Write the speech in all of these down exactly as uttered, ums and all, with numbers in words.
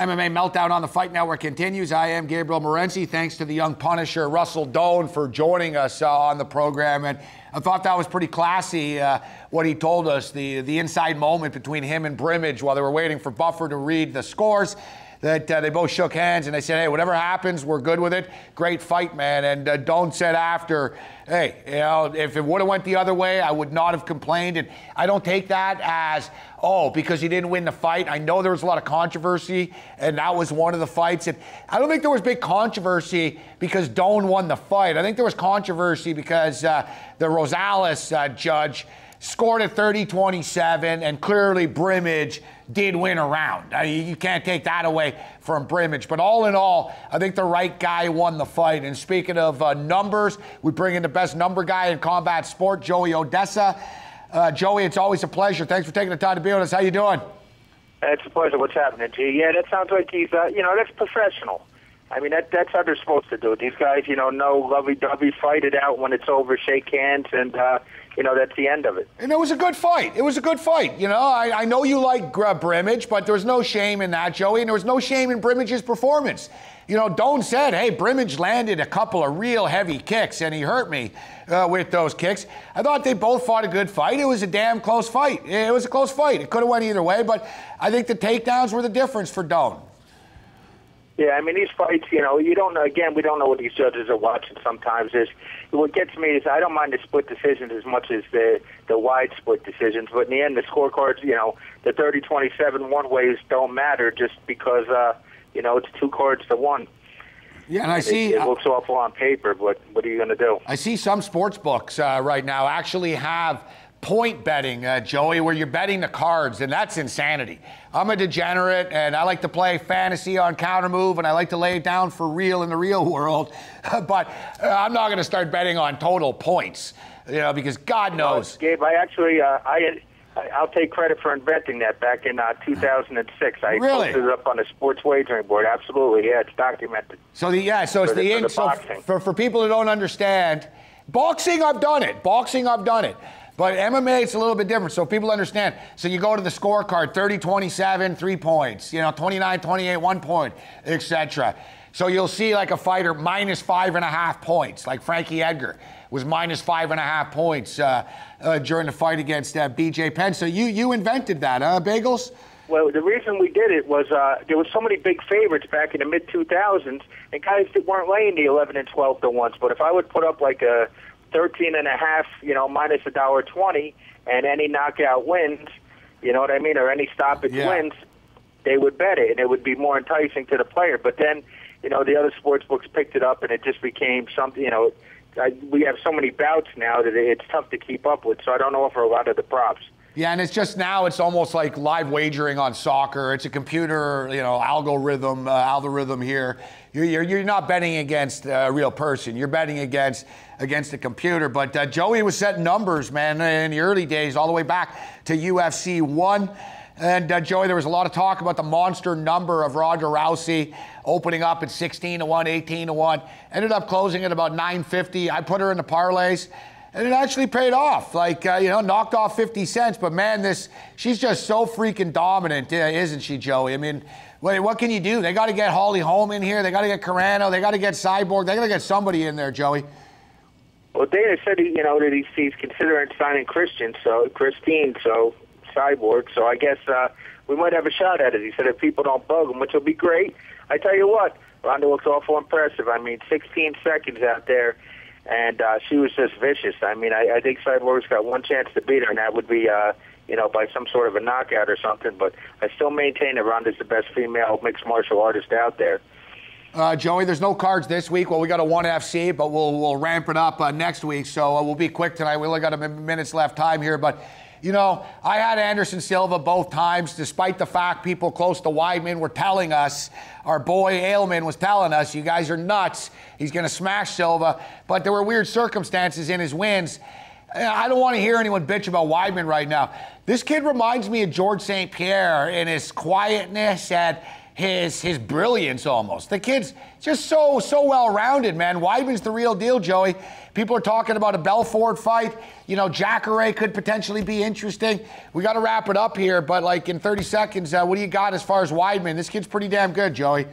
M M A Meltdown on the Fight Network continues. I am Gabriel Morency. Thanks to the young Punisher, Russell Doane, for joining us uh, on the program. And I thought that was pretty classy, uh, what he told us, the, the inside moment between him and Brimage while they were waiting for Buffer to read the scores, that uh, they both shook hands and they said, hey, whatever happens, we're good with it. Great fight, man. And uh, Doane said after, hey, you know, if it would have went the other way, I would not have complained. And I don't take that as, oh, because he didn't win the fight. I know there was a lot of controversy, and that was one of the fights. And I don't think there was big controversy because Doane won the fight. I think there was controversy because uh, the Rosales uh, judge scored at thirty twenty-seven, and clearly Brimage did win a round. I mean, you can't take that away from Brimage. But all in all, I think the right guy won the fight. And speaking of uh, numbers, we bring in the best number guy in combat sport, Joey Oddessa. Uh, Joey, it's always a pleasure. Thanks for taking the time to be with us. How you doing? It's a pleasure. What's happening to you? Yeah, that sounds like he's, uh, you know, that's professional. I mean, that, that's how they're supposed to do it. These guys, you know, no lovey-dovey, fight it out when it's over, shake hands, and, uh, you know, that's the end of it. And it was a good fight. It was a good fight. You know, I, I know you like uh, Brimage, but there was no shame in that, Joey, and there was no shame in Brimage's performance. You know, Doane said, hey, Brimage landed a couple of real heavy kicks, and he hurt me uh, with those kicks. I thought they both fought a good fight. It was a damn close fight. It was a close fight. It could have went either way, but I think the takedowns were the difference for Doane. Yeah, I mean, these fights, you know, you don't know, again, we don't know what these judges are watching sometimes. Is what gets me is I don't mind the split decisions as much as the, the wide split decisions. But in the end, the scorecards, you know, the thirty twenty-seven one-ways don't matter just because, uh, you know, it's two cards to one. Yeah, and I see... It, it looks awful on paper, but what are you going to do? I see some sports books uh, right now actually have... point betting, uh, Joey, where you're betting the cards, and that's insanity. I'm a degenerate, and I like to play fantasy on Countermove, and I like to lay it down for real in the real world, but uh, I'm not going to start betting on total points, you know, because God knows. You know, Gabe, I actually, uh, I, I'll take credit for inventing that back in uh, two thousand six. I really? Posted it up on the sports wagering board. Absolutely, yeah, it's documented. So, the, yeah, so it's the, the, in, the so for, for people who don't understand, boxing, I've done it. Boxing, I've done it. But M M A, it's a little bit different, so people understand. So you go to the scorecard, thirty twenty-seven, three points, you know, twenty-nine twenty-eight, one point, et cetera. So you'll see like a fighter minus five and a half points, like Frankie Edgar was minus five and a half points uh, uh, during the fight against uh, B J. Penn. So you, you invented that, huh, Bagels? Well, the reason we did it was uh, there was so many big favorites back in the mid two thousands, and guys that weren't laying the eleven and twelve to ones. But if I would put up like a thirteen and a half, you know, minus a dollar twenty, and any knockout wins, you know what I mean, or any stoppage yeah. wins, they would bet it, and it would be more enticing to the player. But then, you know, the other sports books picked it up, and it just became something. You know, I, we have so many bouts now that it's tough to keep up with. So I don't offer a lot of the props. Yeah, and it's just now it's almost like live wagering on soccer. It's a computer, you know, algorithm, uh, algorithm here. You're, you're, you're not betting against a real person. You're betting against against a computer. But uh, Joey was setting numbers, man, in the early days, all the way back to U F C one. And uh, Joey, there was a lot of talk about the monster number of Ronda Rousey opening up at sixteen to one, eighteen to one. Ended up closing at about nine fifty. I put her in the parlays. And it actually paid off, like, uh, you know, knocked off fifty cents. But, man, this, she's just so freaking dominant, isn't she, Joey? I mean, wait, what can you do? They got to get Holly Holm in here. They got to get Carano. They got to get Cyborg. They got to get somebody in there, Joey. Well, Dana said, you know, that he's considering signing Christian, so Christine, so Cyborg. So I guess uh, we might have a shot at it. He said if people don't bug him, which will be great. I tell you what, Ronda looks awful impressive. I mean, sixteen seconds out there. And uh, she was just vicious. I mean, I, I think Cyborg's got one chance to beat her, and that would be, uh, you know, by some sort of a knockout or something. But I still maintain that Ronda's the best female mixed martial artist out there. Uh, Joey, there's no cards this week. Well, we got a one F C, but we'll we'll ramp it up uh, next week. So uh, we'll be quick tonight. We only got a minutes left time here, but. You know, I had Anderson Silva both times, despite the fact people close to Weidman were telling us, our boy Ailman was telling us, you guys are nuts, he's going to smash Silva. But there were weird circumstances in his wins. I don't want to hear anyone bitch about Weidman right now. This kid reminds me of George Saint Pierre in his quietness and his his brilliance almost. The kid's just so, so well-rounded, man. Weidman's the real deal, Joey. People are talking about a Belfort fight. You know, Jacare could potentially be interesting. We got to wrap it up here, but like in thirty seconds, uh, what do you got as far as Weidman? This kid's pretty damn good, Joey.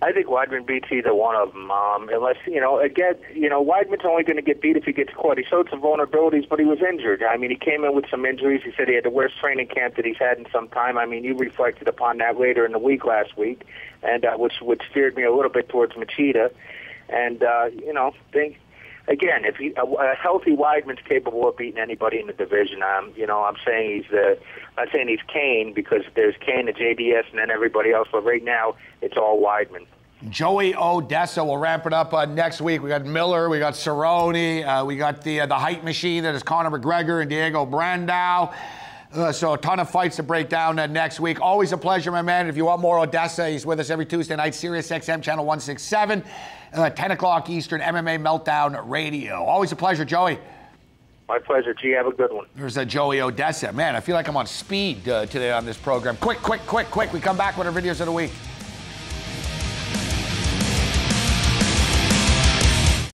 I think Weidman beats either one of them, um, unless, you know, again, you know, Weidman's only going to get beat if he gets caught. He showed some vulnerabilities, but he was injured. I mean, he came in with some injuries. He said he had the worst training camp that he's had in some time. I mean, you reflected upon that later in the week last week, and uh, which, which steered me a little bit towards Machida. And, uh, you know, think, again, if he, a, a healthy Weidman's capable of beating anybody in the division. I'm, you know, I'm saying he's the, I'm saying he's Kane, because there's Kane, the J D S, and then everybody else. But right now, it's all Weidman. Joey Oddessa. We'll wrap it up uh, next week. We got Miller, we got Cerrone, uh, we got the uh, the hype machine that is Conor McGregor and Diego Brandao. Uh, so a ton of fights to break down uh, next week. Always a pleasure, my man. If you want more Oddessa, he's with us every Tuesday night, Sirius X M Channel one sixty-seven, uh, ten o'clock Eastern, M M A Meltdown Radio. Always a pleasure, Joey. My pleasure, G. Have a good one. There's a Joey Oddessa. Man, I feel like I'm on speed uh, today on this program. Quick, quick, quick, quick. We come back with our videos of the week.